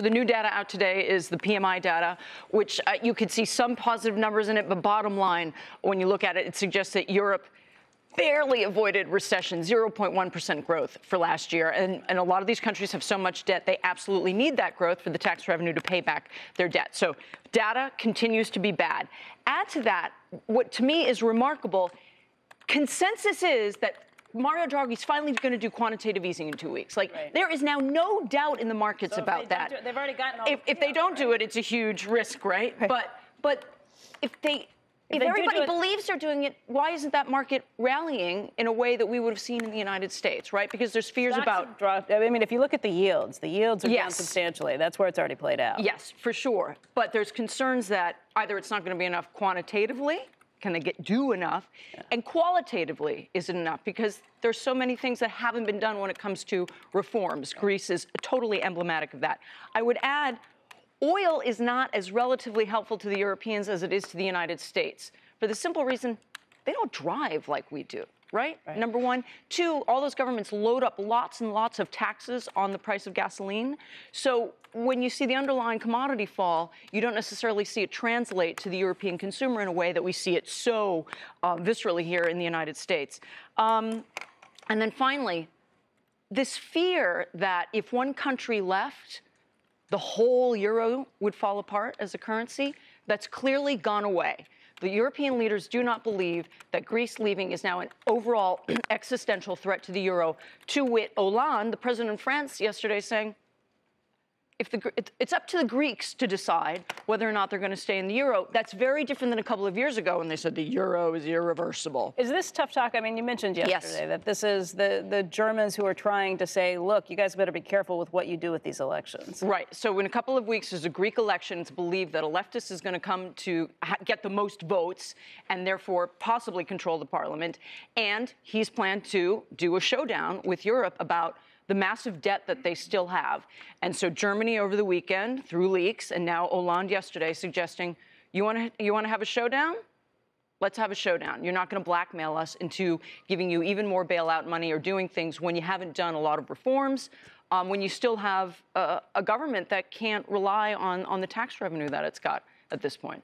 So the new data out today is the PMI data, which you could see some positive numbers in it. But bottom line, when you look at it, it suggests that Europe barely avoided recession, 0.1% growth for last year. And a lot of these countries have so much debt, they absolutely need that growth for the tax revenue to pay back their debt. So data continues to be bad. Add to that, what to me is remarkable, consensus is that Mario Draghi is finally going to do quantitative easing in 2 weeks. Like, right. There is now no doubt in the markets so about that. They've already gotten all if they don't do it, it's a huge risk, right? But if everybody believes they're doing it, why isn't that market rallying in a way that we would have seen in the United States, right? Because there's fears about. I mean, if you look at the yields are down substantially. That's where it's already played out. Yes, for sure. But there's concerns that either it's not going to be enough quantitatively. Can they do enough? Yeah. And qualitatively, is it enough? Because there's so many things that haven't been done when it comes to reforms. Yeah. Greece is totally emblematic of that. I would add, oil is not as relatively helpful to the Europeans as it is to the United States, for the simple reason they don't drive like we do. Right? Number one. Two, all those governments load up lots and lots of taxes on the price of gasoline. So when you see the underlying commodity fall, you don't necessarily see it translate to the European consumer in a way that we see it so viscerally here in the United States. And then finally, this fear that if one country left, the whole euro would fall apart as a currency, that's clearly gone away. The European leaders do not believe that Greece leaving is now an overall existential threat to the euro. To wit, Hollande, the president of France, yesterday saying, it's up to the Greeks to decide whether or not they're going to stay in the euro. That's very different than a couple of years ago when they said the euro is irreversible. Is this tough talk? I mean, you mentioned yesterday that this is the Germans who are trying to say, look, you guys better be careful with what you do with these elections. Right. So in a couple of weeks, there's a Greek election. It's believed that a leftist is going to come to get the most votes and therefore possibly control the parliament. And he's planned to do a showdown with Europe about the massive debt that they still have. And so Germany over the weekend, through leaks, and now Hollande yesterday suggesting, you want to have a showdown? Let's have a showdown. You're not going to blackmail us into giving you even more bailout money or doing things when you haven't done a lot of reforms, when you still have a government that can't rely on the tax revenue that it's got at this point.